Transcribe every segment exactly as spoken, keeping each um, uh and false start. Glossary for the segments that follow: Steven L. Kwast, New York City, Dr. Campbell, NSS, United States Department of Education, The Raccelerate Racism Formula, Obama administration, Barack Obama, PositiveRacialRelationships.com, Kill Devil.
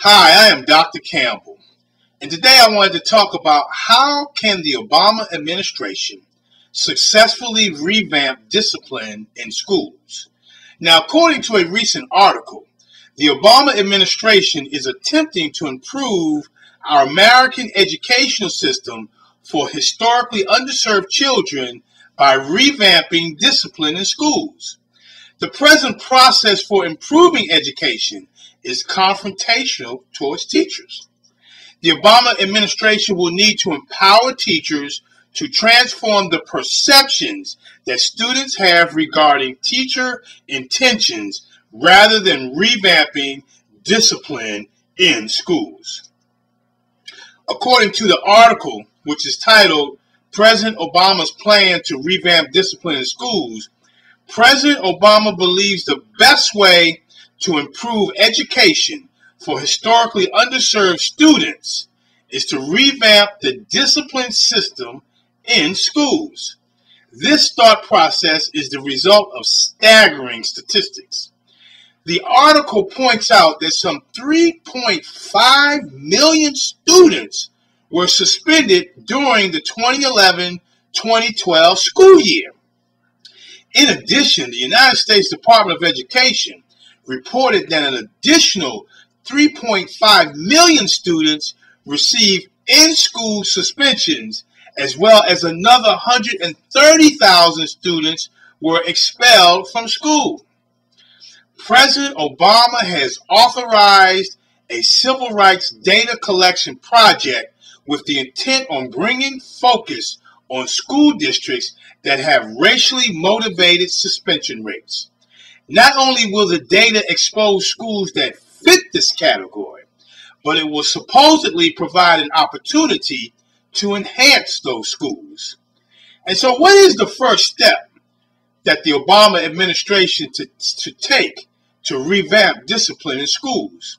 Hi, I am Doctor Campbell, and today I wanted to talk about how can the Obama administration successfully revamp discipline in schools. Now, according to a recent article, the Obama administration is attempting to improve our American educational system for historically underserved children by revamping discipline in schools. The present process for improving education is confrontational towards teachers. The Obama administration will need to empower teachers to transform the perceptions that students have regarding teacher intentions rather than revamping discipline in schools. According to the article, which is titled President Obama's Plan to Revamp Discipline in Schools, President Obama believes the best way to improve education for historically underserved students is to revamp the discipline system in schools. This thought process is the result of staggering statistics. The article points out that some three point five million students were suspended during the twenty eleven twenty twelve school year. In addition, the United States Department of Education reported that an additional three point five million students received in-school suspensions, as well as another one hundred thirty thousand students were expelled from school. President Obama has authorized a civil rights data collection project with the intent on bringing focus on school districts that have racially motivated suspension rates. Not only will the data expose schools that fit this category, but it will supposedly provide an opportunity to enhance those schools. And so what is the first step that the Obama administration to, to take to revamp discipline in schools?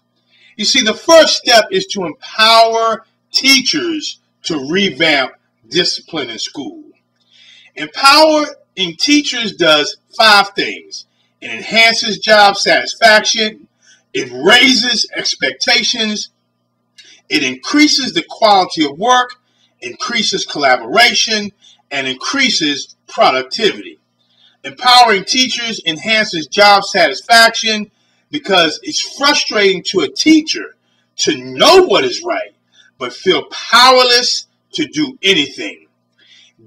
You see, the first step is to empower teachers to revamp discipline in school. Empowering teachers does five things. It enhances job satisfaction, it raises expectations, it increases the quality of work, increases collaboration, and increases productivity. Empowering teachers enhances job satisfaction because it's frustrating to a teacher to know what is right, but feel powerless to do anything.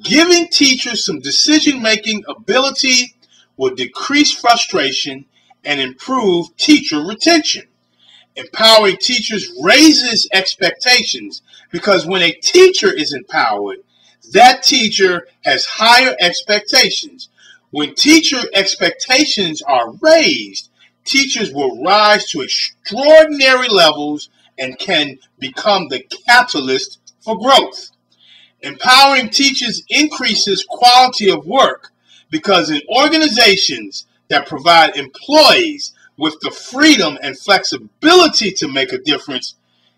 Giving teachers some decision-making ability will decrease frustration and improve teacher retention. Empowering teachers raises expectations because when a teacher is empowered, that teacher has higher expectations. When teacher expectations are raised, teachers will rise to extraordinary levels and can become the catalyst for growth. Empowering teachers increases quality of work because in organizations that provide employees with the freedom and flexibility to make a difference,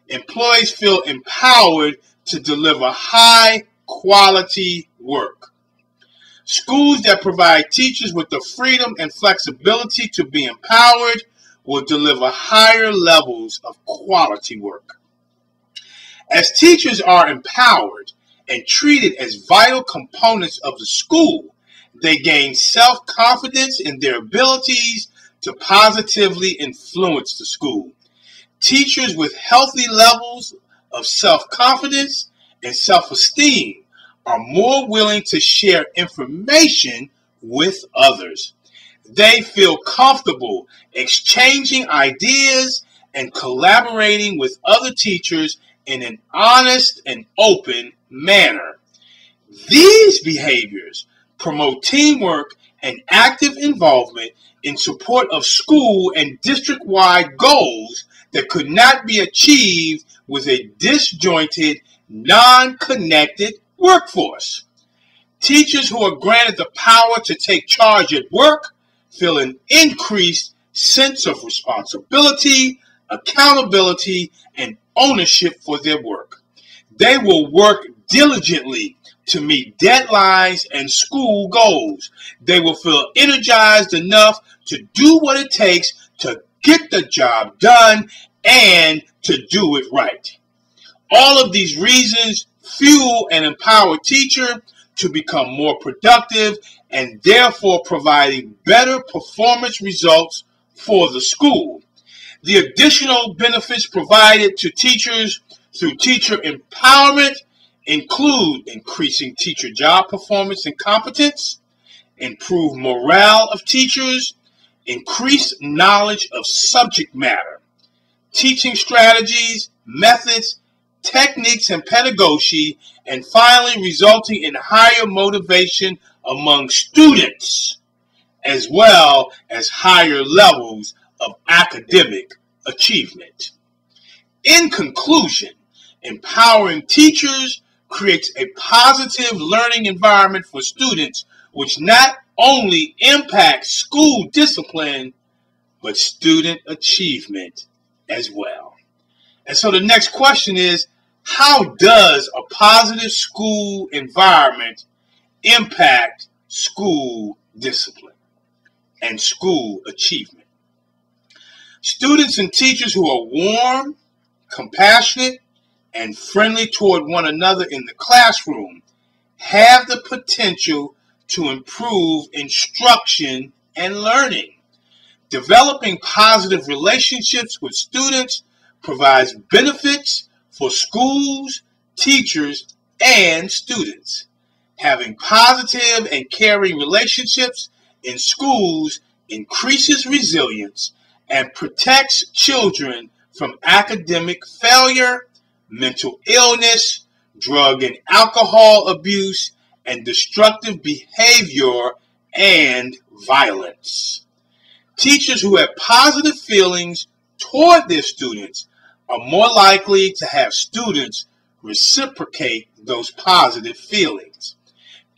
employees feel empowered to deliver high quality work. Schools that provide teachers with the freedom and flexibility to be empowered will deliver higher levels of quality work. As teachers are empowered and treated as vital components of the school, they gain self-confidence in their abilities to positively influence the school. Teachers with healthy levels of self-confidence and self-esteem are more willing to share information with others. They feel comfortable exchanging ideas and collaborating with other teachers in an honest and open manner. These behaviors promote teamwork and active involvement in support of school and district-wide goals that could not be achieved with a disjointed, non-connected workforce. Teachers who are granted the power to take charge at work feel an increased sense of responsibility, accountability, and ownership for their work. They will work diligently to meet deadlines and school goals. They will feel energized enough to do what it takes to get the job done and to do it right. All of these reasons fuel and empower teacher to become more productive and therefore providing better performance results for the school. The additional benefits provided to teachers through teacher empowerment include increasing teacher job performance and competence, improved morale of teachers, increased knowledge of subject matter, teaching strategies, methods, techniques, and pedagogy, and finally resulting in higher motivation among students, as well as higher levels of academic achievement. In conclusion, empowering teachers creates a positive learning environment for students, which not only impacts school discipline, but student achievement as well. And so the next question is, how does a positive school environment impact school discipline and school achievement? Students and teachers who are warm, compassionate, and friendly toward one another in the classroom have the potential to improve instruction and learning. Developing positive relationships with students provides benefits for schools, teachers, and students. Having positive and caring relationships in schools increases resilience and protects children from academic failure, mental illness, drug and alcohol abuse, and destructive behavior and violence. Teachers who have positive feelings toward their students are more likely to have students reciprocate those positive feelings.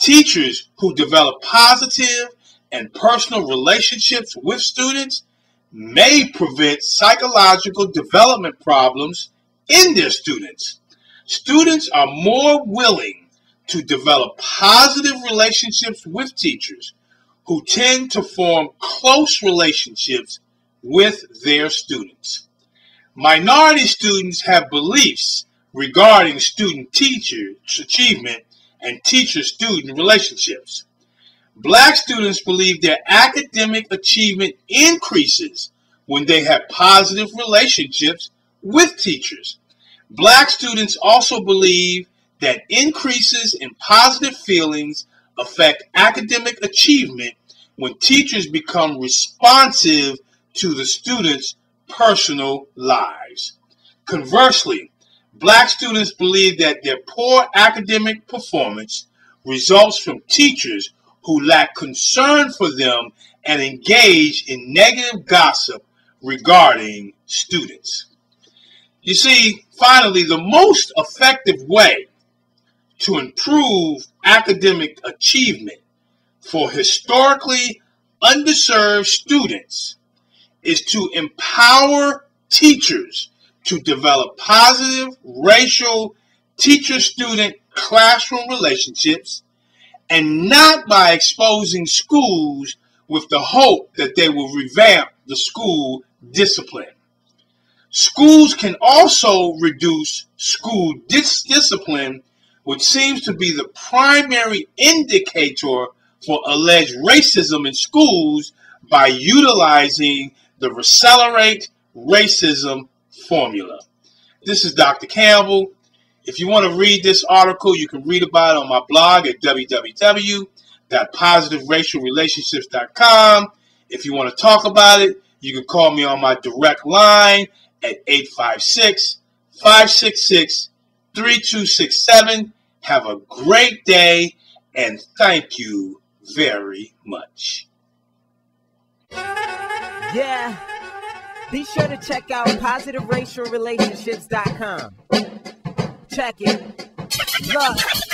Teachers who develop positive and personal relationships with students may prevent psychological development problems in their students. Students are more willing to develop positive relationships with teachers, who tend to form close relationships with their students. Minority students have beliefs regarding student-teacher achievement and teacher-student relationships. Black students believe their academic achievement increases when they have positive relationships with teachers. Black students also believe that increases in positive feelings affect academic achievement when teachers become responsive to the students' personal lives. Conversely, Black students believe that their poor academic performance results from teachers who lack concern for them and engage in negative gossip regarding students. You see, finally, the most effective way to improve academic achievement for historically underserved students is to empower teachers to develop positive racial teacher-student classroom relationships, and not by exposing schools with the hope that they will revamp the school discipline. Schools can also reduce school dis discipline, which seems to be the primary indicator for alleged racism in schools, by utilizing the Raccelerate Racism Formula. This is Doctor Campbell. If you want to read this article, you can read about it on my blog at w w w dot positive racial relationships dot com. If you want to talk about it, you can call me on my direct line at eight five six, five six six, three two six seven. Have a great day, and thank you very much. Yeah, be sure to check out positive racial relationships dot com. Check it. Look,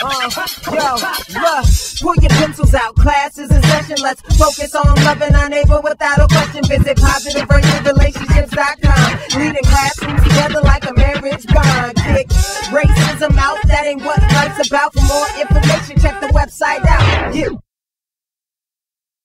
uh, yo, look, pull your pencils out, class is in session. Let's focus on loving our neighbor without a question. Visit positive racial relationships dot com. Leading classrooms together like a marriage bond. Kick racism out, that ain't what life's about. For more information, check the website out. Yeah.